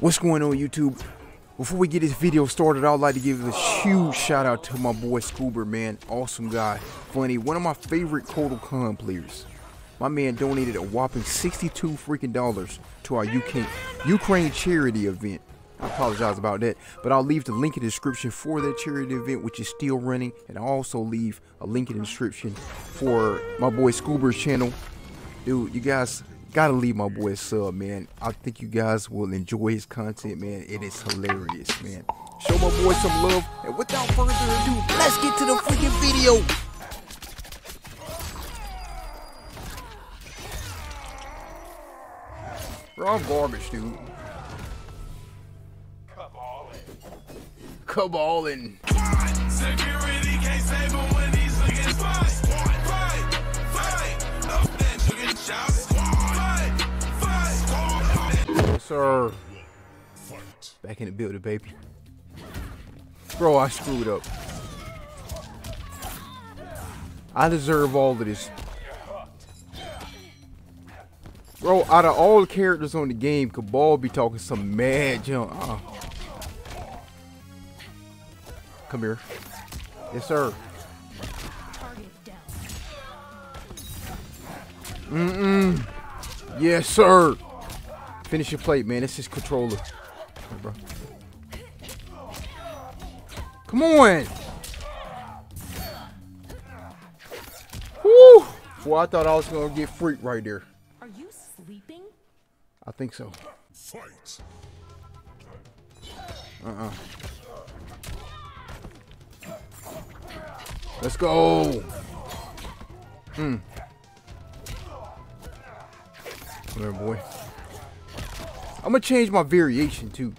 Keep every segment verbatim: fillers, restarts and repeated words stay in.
What's going on, YouTube? Before we get this video started, I would like to give a huge shout out to my boy Scuba, man. Awesome guy, funny, one of my favorite Kotal Kahn players. My man donated a whopping sixty-two freaking dollars to our U K Ukraine charity event. I apologize about that, but I'll leave the link in the description for that charity event, which is still running, and I'll also leave a link in the description for my boy Scuba's channel. Dude, you guys gotta leave my boy a sub, man. I think you guys will enjoy his content, man. It is hilarious, man. Show my boy some love, and without further ado, let's get to the freaking video. Bro, I'm garbage, dude. Kabalin. Kabalin. Security can't save him when he's looking fine. Fight, fight, up that chicken chop. Sir, back in the building, baby. Bro, I screwed up. I deserve all of this. Bro, out of all the characters on the game, Kabal be talking some mad junk. Uh, come here. Yes, sir. Mm-mm. Yes, sir. Finish your plate, man. It's his controller. Come on, bro. Come on. Woo! Boy, I thought I was gonna get freaked right there. Are you sleeping? I think so. Fight. Uh-uh. Let's go. Hmm. Come here, boy. I'm gonna change my variation too.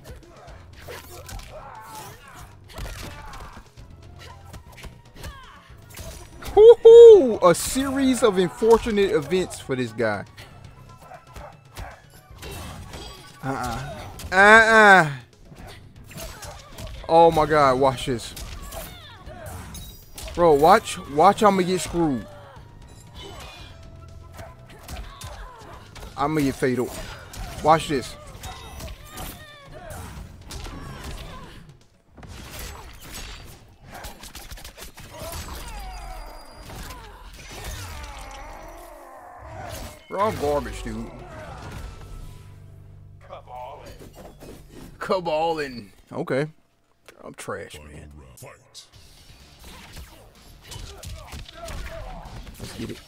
Woohoo! A series of unfortunate events for this guy. Uh-uh. Uh-uh. Oh my god, watch this. Bro, watch. Watch, I'm gonna get screwed. I'm gonna get fatal. Watch this. Bro, I'm garbage, dude. Kabalin. Kabalin. Okay. I'm trash, man. Let's get it.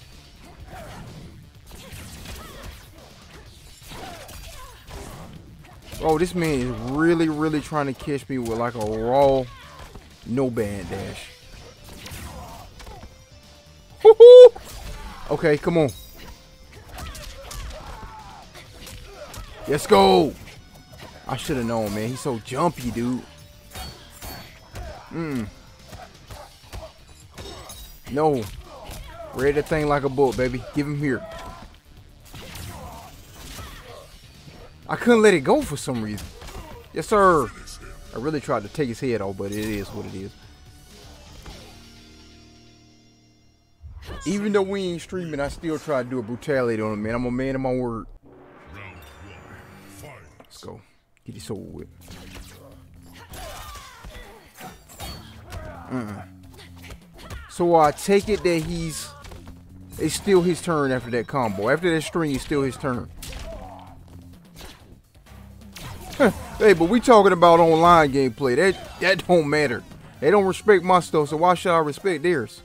Bro, this man is really, really trying to catch me with like a raw no bandash. Woohoo! Okay, come on. Let's go. I should have known, man. He's so jumpy, dude. Mm. No. Read that thing like a book, baby. Give him here. I couldn't let it go for some reason. Yes, sir. I really tried to take his head off, but it is what it is. Even though we ain't streaming, I still try to do a brutality on him, man. I'm a man of my word. Let's go. Get this over with. Uh-uh. So I take it that he's... It's still his turn after that combo. After that string, it's still his turn. Hey, but we talking about online gameplay. That, that don't matter. They don't respect my stuff, so why should I respect theirs?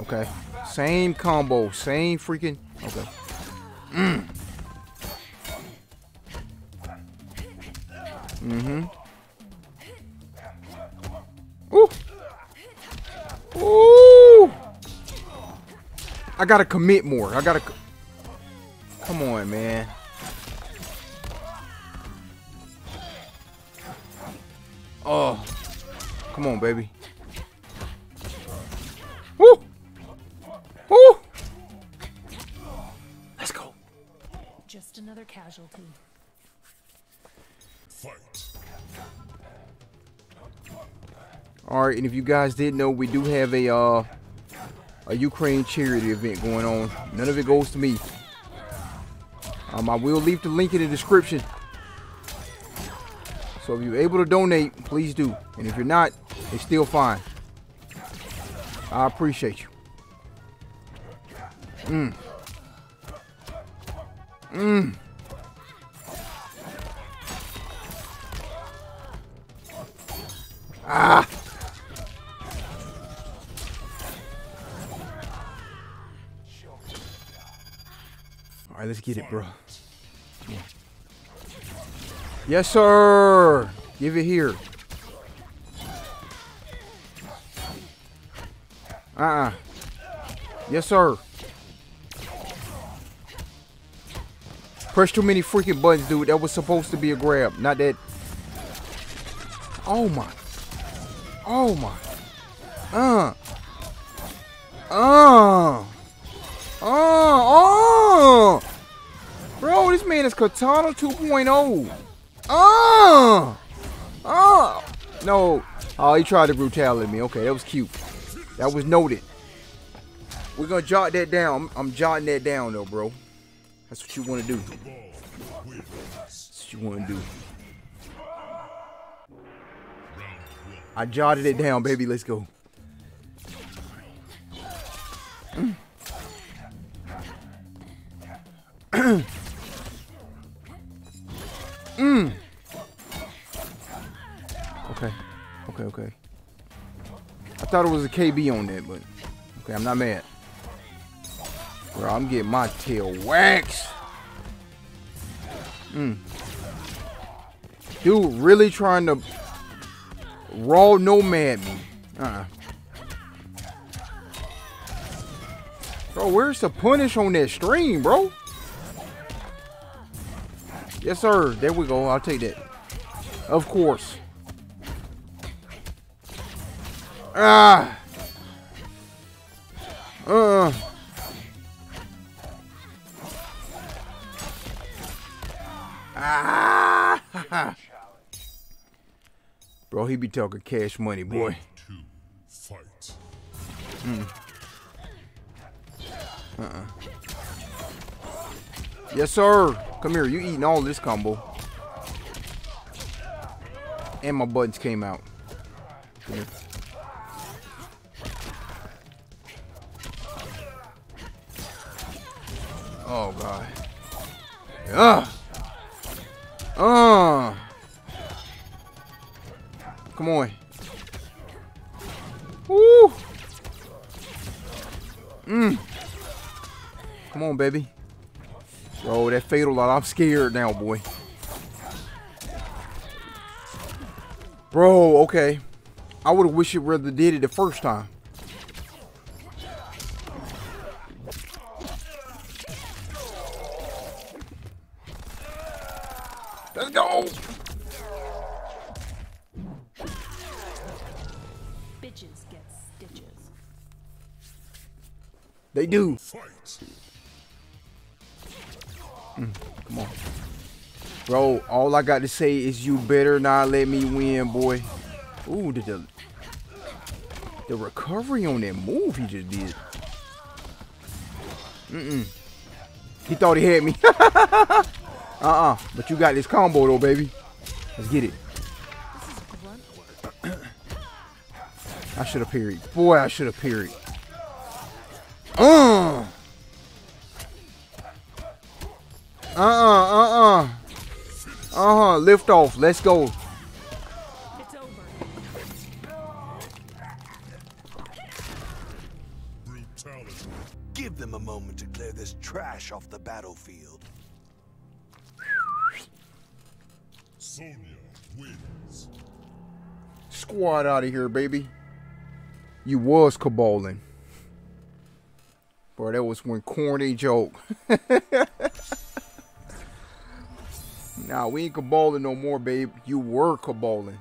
Okay. Same combo, same freaking. Okay. Mm. Mm-hmm. Ooh. Ooh. I gotta commit more. I gotta. Co Come on, man. Oh. Come on, baby. Woo. Woo! Let's go. Just another casualty. Fight. All right, and if you guys didn't know, we do have a uh, a a Ukraine charity event going on. None of it goes to me. Um, I will leave the link in the description. So if you're able to donate, please do. And if you're not, it's still fine. I appreciate you. Mmm. Mmm. Ah. All right, let's get it, bro. Yeah. Yes, sir. Give it here. Uh-uh. Yes, sir. Press too many freaking buttons, dude. That was supposed to be a grab. Not that. Oh, my. Oh, my. Uh. Uh. Uh. Oh. Bro, this man is Katana two point oh. Oh. Oh. No. Oh, he tried to brutality me. Okay, that was cute. That was noted. We're going to jot that down. I'm, I'm jotting that down, though, bro. That's what you want to do. That's what you want to do. I jotted it down, baby. Let's go. Mm. Mm. Okay. Okay, okay. I thought it was a K B on that, but okay, I'm not mad. Bro, I'm getting my tail waxed. Mm. Dude, really trying to raw nomad me. Uh-uh. Bro, where's the punish on that stream, bro? Yes, sir. There we go. I'll take that. Of course. Ah. Uh. Ah. Bro, he be talking cash money, boy. Fight. Mm. Uh-uh. Yes, sir. Come here. You eating all this combo. And my buttons came out. Yeah. Oh, God. Ugh. Uh. Come on. Woo. Mm. Come on, baby. Bro, that fatal lot. I'm scared now, boy. Bro, okay. I would have wished it rather did it the first time. Let's go! Bitches get stitches. They do. Mm, come on. Bro, all I got to say is you better not let me win, boy. Ooh, the, the, the recovery on that move he just did. Mm-mm. He thought he had me. Uh-uh, but you got this combo though, baby. Let's get it. I should have parried. Boy, I should have parried. Uh. Uh-uh, uh-uh. Uh-huh, lift off. Let's go. Give them a moment to clear this trash off the battlefield. Sonya wins. Squad out of here, baby. You was caballing. Bro, that was one corny joke. Nah, we ain't caballing no more, babe. You were caballing.